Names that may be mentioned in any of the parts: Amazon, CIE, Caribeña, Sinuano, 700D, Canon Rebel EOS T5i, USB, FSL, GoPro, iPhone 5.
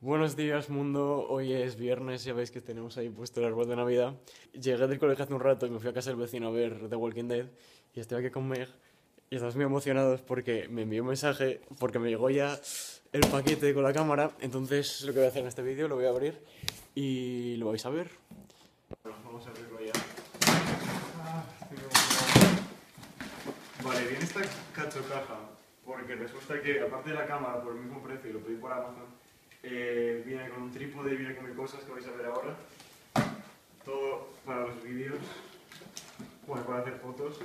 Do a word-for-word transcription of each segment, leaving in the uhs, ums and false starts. Buenos días mundo, hoy es viernes, ya veis que tenemos ahí puesto el árbol de Navidad. Llegué del colegio hace un rato y me fui a casa del vecino a ver The Walking Dead y estoy aquí con Meg y estamos muy emocionados porque me envió un mensaje, porque me llegó ya el paquete con la cámara. Entonces lo que voy a hacer en este vídeo, lo voy a abrir y lo vais a ver. Bueno, vamos a abrirlo ya. Ah, estoy emocionado. Vale, viene esta cachocaja porque resulta que aparte de la cámara por el mismo precio y lo pedí por Amazon. Eh, viene con un trípode, viene con mil cosas que vais a ver ahora. Todo para los vídeos, bueno, para hacer fotos.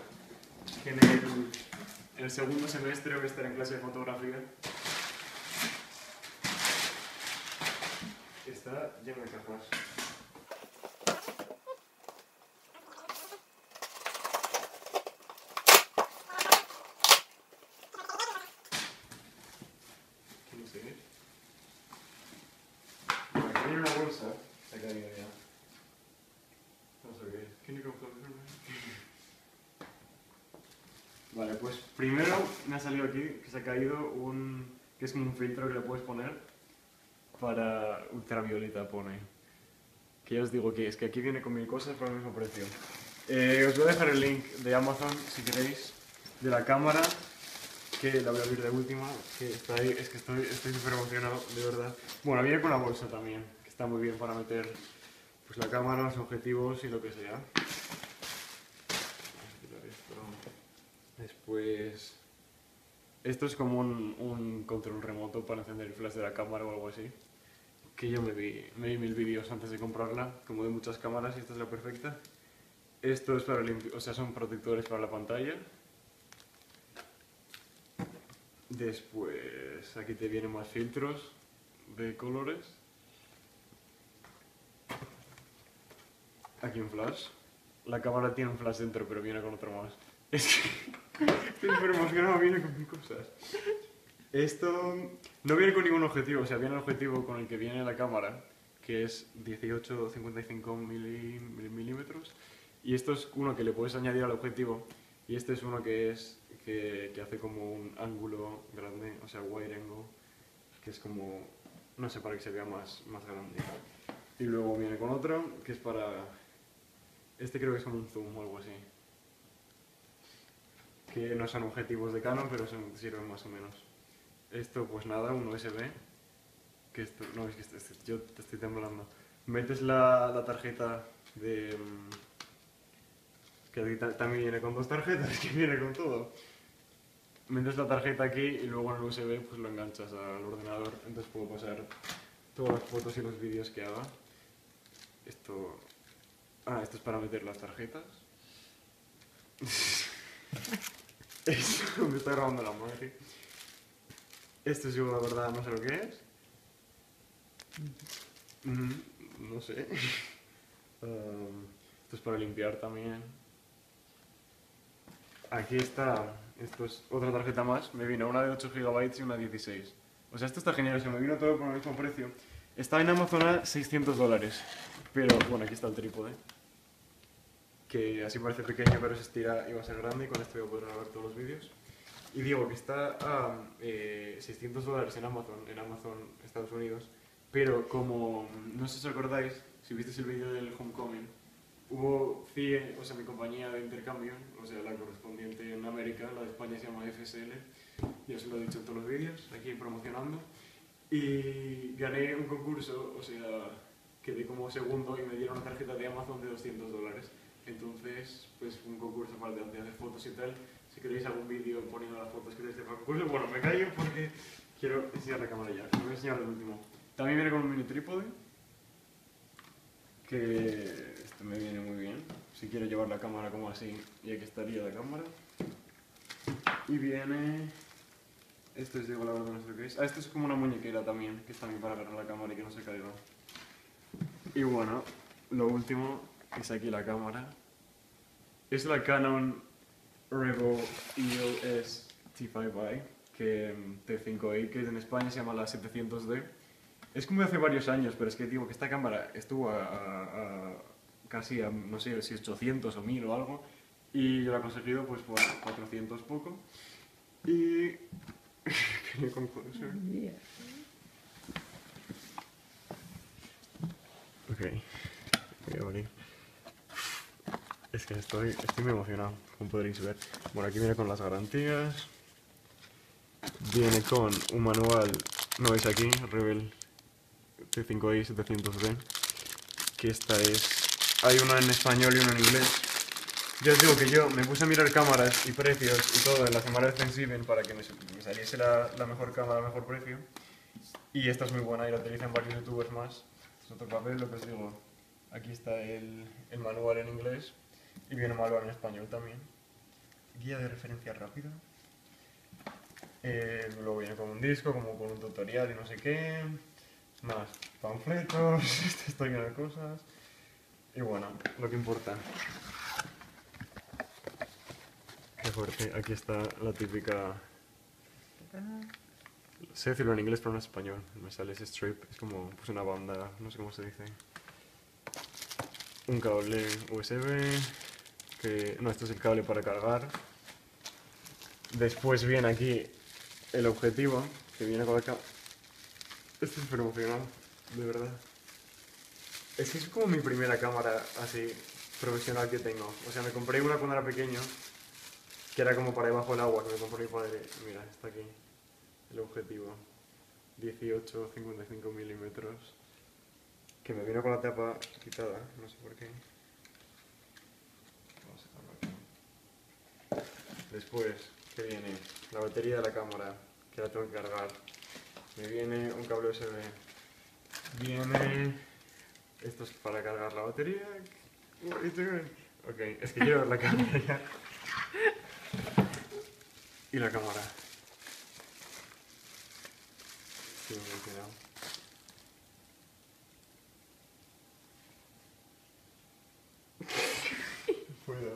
Que en el, el segundo semestre voy a estar en clase de fotografía. Está lleno de cajas. ¿Quién se ve? Hay una bolsa, se ha caído ya. No sé qué es. ¿Quién le compró? Vale, pues primero me ha salido aquí que se ha caído un. Que es como un filtro que le puedes poner para ultravioleta, pone. Que ya os digo que es que aquí viene con mil cosas por el mismo precio. Eh, os voy a dejar el link de Amazon si queréis, de la cámara, que la voy a abrir de última, que está ahí, es que estoy estoy súper emocionado, de verdad. Bueno, viene con la bolsa también, que está muy bien para meter pues la cámara, los objetivos y lo que sea. Vamos a quitar esto. Después, esto es como un, un control remoto para encender el flash de la cámara o algo así. Que yo me vi, me vi mil vídeos antes de comprarla, como de muchas cámaras, y esta es la perfecta. Esto es para limpiar, o sea, son protectores para la pantalla. Después, aquí te vienen más filtros de colores. Aquí un flash. La cámara tiene un flash dentro, pero viene con otro más. Es que estoy súper emocionado, viene con mil cosas. Esto no viene con ningún objetivo, o sea, viene el objetivo con el que viene la cámara, que es dieciocho a cincuenta y cinco milímetros. Y esto es uno que le puedes añadir al objetivo. Y este es uno que es que, que hace como un ángulo grande, o sea, wide angle, que es como, no sé, para que se vea más, más grande. Y luego viene con otro, que es para... Este creo que es como un zoom o algo así. Que no son objetivos de Canon, pero son, sirven más o menos. Esto, pues nada, un U S B. Que esto, no, es que este, este, yo te estoy temblando. Metes la, la tarjeta de... que aquí también viene con dos tarjetas, que viene con todo. Metes la tarjeta aquí y luego en el U S B pues lo enganchas al ordenador, entonces puedo pasar todas las fotos y los vídeos que haga. Esto... Ah, esto es para meter las tarjetas. Esto, me está grabando la madre. Esto yo la verdad no sé lo que es. No sé. um, esto es para limpiar también. Aquí está, esto es otra tarjeta más, me vino una de ocho gigas y una de dieciséis. O sea, esto está genial, o sea, me vino todo por el mismo precio. Está en Amazon a seiscientos dólares, pero bueno, aquí está el trípode. Que así parece pequeño, pero se estira y va a ser grande y con esto voy a poder grabar todos los vídeos. Y digo que está a eh, seiscientos dólares en Amazon, en Amazon Estados Unidos. Pero como, no sé si os acordáis, si visteis el vídeo del Homecoming, hubo C I E, o sea, mi compañía de intercambio, o sea, la correspondiente en América, la de España se llama F S L, ya os lo he dicho en todos los vídeos, aquí promocionando, y gané un concurso, o sea, quedé como segundo y me dieron una tarjeta de Amazon de doscientos dólares. Entonces, pues un concurso para de hacer fotos y tal, si queréis algún vídeo poniendo las fotos que queréis hacer para el concurso, bueno, me callo porque quiero enseñar la cámara ya, os voy a enseñar el último. También viene con un mini trípode, que... me viene muy bien, si quiero llevar la cámara como así, y aquí estaría la cámara. Y viene... esto es, digo la verdad, no sé lo que es. Ah, esto es como una muñequera también, que es también para agarrar la cámara y que no se caiga. Y bueno, lo último es aquí la cámara. Es la Canon Rebel E O S T cinco i, que T cinco i, que en España se llama la setecientos D. Es como de hace varios años, pero es que digo que esta cámara estuvo a... a, a casi a, no sé si ochocientos o mil o algo, y yo la he conseguido pues por cuatrocientos poco, y... quería concluir. Ok, voy a abrir. Es que estoy, estoy muy emocionado, como podréis ver. Bueno, aquí viene con las garantías. Viene con un manual, no veis aquí, Rebel T cinco i setecientos D. Que esta es... hay una en español y una en inglés. Ya os digo que yo me puse a mirar cámaras y precios y todo en la semana de Thanksgiving para que me, me saliese la, la mejor cámara, el mejor precio. Y esta es muy buena y la utilizan varios youtubers más. Es otro papel, lo que os digo. Aquí está el, el manual en inglés. Y viene un manual en español también. Guía de referencia rápida. Eh, luego viene con un disco, como con un tutorial y no sé qué. Más panfletos, estoy lleno de cosas. Y bueno, lo que importa. Qué fuerte, aquí está la típica... sé decirlo en inglés pero no en español. Me sale ese strip, es como pues una banda, no sé cómo se dice. Un cable U S B, que... no, esto es el cable para cargar. Después viene aquí el objetivo, que viene con la cámara. Estoy súper emocionado, de verdad. Es que es como mi primera cámara así profesional que tengo. O sea, me compré una cuando era pequeño, que era como para debajo del agua, que me compré y poner... mira, está aquí el objetivo. dieciocho, cincuenta y cinco milímetros. Que me vino con la tapa quitada, no sé por qué. Vamos a dejarlo aquí. Después, que viene la batería de la cámara, que la tengo que cargar. Me viene un cable U S B. Viene... esto es para cargar la batería. Ok, es que quiero ver la cámara ya. Y la cámara. Sí, me he quedado. Bueno,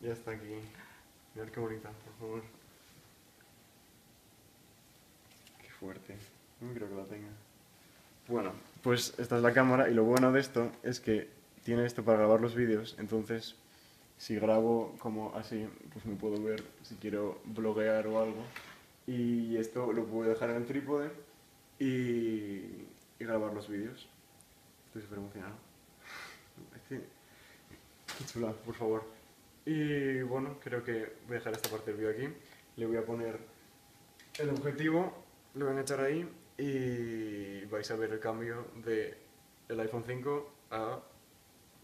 ya está aquí. Mirad qué bonita, por favor. Qué fuerte. No creo que la tenga. Bueno, pues esta es la cámara y lo bueno de esto es que tiene esto para grabar los vídeos. Entonces, si grabo como así, pues me puedo ver si quiero bloguear o algo. Y esto lo puedo dejar en el trípode y, y grabar los vídeos. Estoy súper emocionado. Es que... qué chula, por favor. Y bueno, creo que voy a dejar esta parte del vídeo aquí. Le voy a poner el objetivo, lo voy a echar ahí y vais a ver el cambio de el iPhone cinco a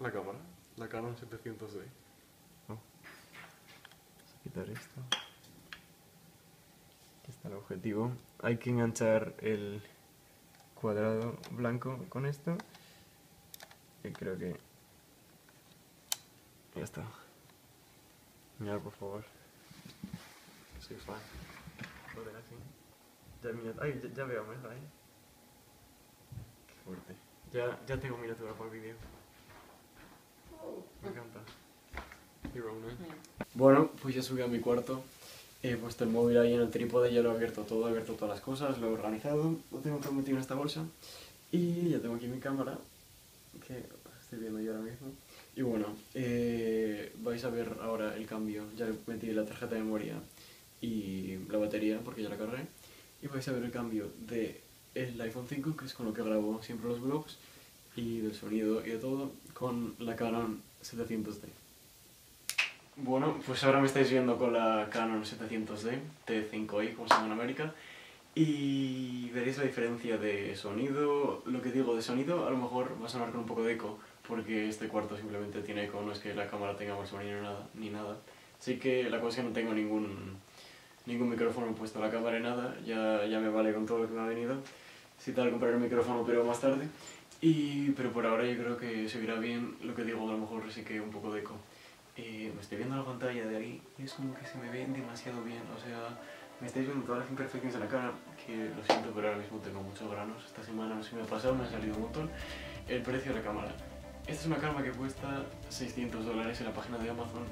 la cámara, la Canon setecientos D. Oh. Vamos a quitar esto. Aquí está el objetivo. Hay que enganchar el cuadrado blanco con esto. Y creo que... ya está. Mirad, por favor. Soy fan. Joder, así. Ya, mirad. Ay, ya, ya veo, ¿verdad? ¿Eh? Qué fuerte. Ya, ya tengo miniatura para el vídeo. Me encanta. Bueno, pues ya subí a mi cuarto. He puesto el móvil ahí en el trípode, ya lo he abierto todo, he abierto todas las cosas, lo he organizado. Lo tengo todo metido en esta bolsa. Y ya tengo aquí mi cámara, que estoy viendo yo ahora mismo. Y bueno, eh, vais a ver ahora el cambio. Ya le metí la tarjeta de memoria y la batería, porque ya la cargué. Y vais a ver el cambio del iPhone cinco, que es con lo que grabo siempre los vlogs, y del sonido y de todo, con la Canon setecientos D. Bueno, pues ahora me estáis viendo con la Canon setecientos D, T cinco i, como se llama en América. Y veréis la diferencia de sonido. Lo que digo de sonido a lo mejor va a sonar con un poco de eco, porque este cuarto simplemente tiene eco, no es que la cámara tenga más sonido ni nada, ni nada. Así que la cosa es que no tengo ningún, ningún micrófono puesto a la cámara ni nada, ya, ya me vale con todo lo que me ha venido. Si tal, compraré el micrófono pero más tarde. Y, pero por ahora yo creo que se oirá bien lo que digo, a lo mejor sí que un poco de eco. Eh, me estoy viendo la pantalla de ahí y es como que se me ve demasiado bien, o sea... me estáis viendo todas las imperfecciones de la cara, que lo siento pero ahora mismo tengo muchos granos. Esta semana no sé si me ha pasado, me ha salido un montón. El precio de la cámara. Esta es una cámara que cuesta seiscientos dólares en la página de Amazon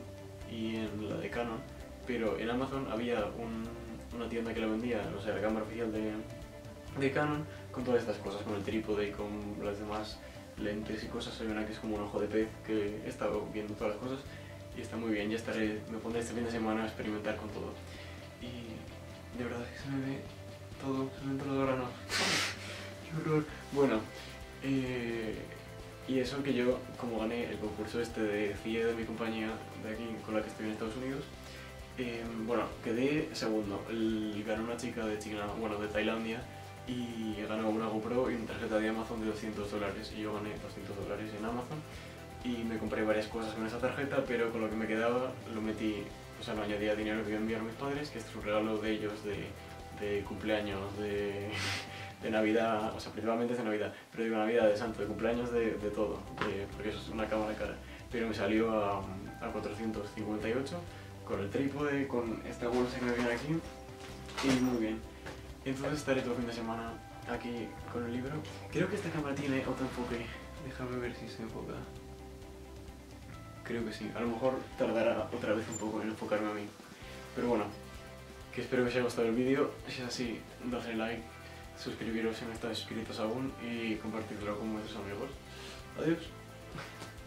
y en la de Canon, pero en Amazon había un, una tienda que la vendía, no sé, la cámara oficial de, de Canon, con todas estas cosas, con el trípode y con las demás lentes y cosas. Hay una que es como un ojo de pez, que he estado viendo todas las cosas y está muy bien. Ya estaré, me pondré este fin de semana a experimentar con todo. Y de verdad es que se me ve todo, se me ven todos los granos. Qué horror. Bueno, Eh, y eso que yo, como gané el concurso este de C I E de mi compañía de aquí con la que estoy en Estados Unidos, eh, bueno, quedé segundo. El, ganó una chica de China, bueno, de Tailandia, y ganó una GoPro y una tarjeta de Amazon de doscientos dólares, y yo gané doscientos dólares en Amazon y me compré varias cosas con esa tarjeta, pero con lo que me quedaba lo metí, o sea, no añadía dinero que iba a enviar a mis padres, que es un regalo de ellos de, de cumpleaños, de, de Navidad, o sea, principalmente es de Navidad, pero digo Navidad, de Santo, de cumpleaños, de, de todo, de, porque eso es una cámara cara, pero me salió a, a cuatrocientos cincuenta y ocho con el trípode, con esta bolsa que me viene aquí, y muy bien. Entonces estaré todo el fin de semana aquí con el libro. Creo que esta cámara tiene autoenfoque. Déjame ver si se enfoca. Creo que sí. A lo mejor tardará otra vez un poco en enfocarme a mí. Pero bueno, que espero que os haya gustado el vídeo. Si es así, dadle like, suscribiros si no estáis suscritos aún y compartidlo con vuestros amigos. Adiós.